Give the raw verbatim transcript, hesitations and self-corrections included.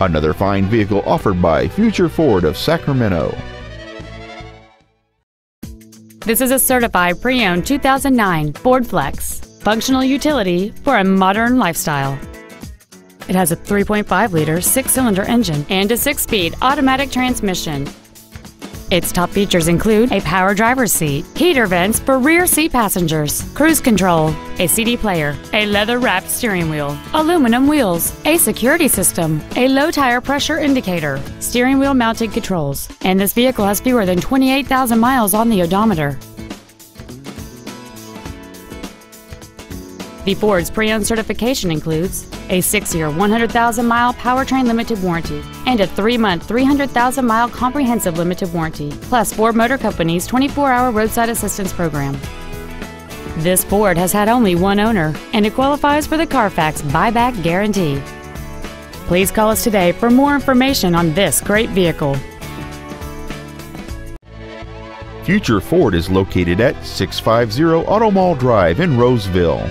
another fine vehicle offered by Future Ford of Sacramento. This is a certified pre-owned two thousand nine Ford Flex, functional utility for a modern lifestyle. It has a three point five liter six-cylinder engine and a six-speed automatic transmission. Its top features include a power driver's seat, heater vents for rear seat passengers, cruise control, a C D player, a leather-wrapped steering wheel, aluminum wheels, a security system, a low tire pressure indicator, steering wheel mounted controls, and this vehicle has fewer than twenty-eight thousand miles on the odometer. The Ford's pre-owned certification includes a six-year one hundred thousand mile powertrain limited warranty and a three-month three hundred thousand mile comprehensive limited warranty, plus Ford Motor Company's twenty-four hour roadside assistance program. This Ford has had only one owner, and it qualifies for the Carfax buyback guarantee. Please call us today for more information on this great vehicle. Future Ford is located at six fifty Auto Mall Drive in Roseville.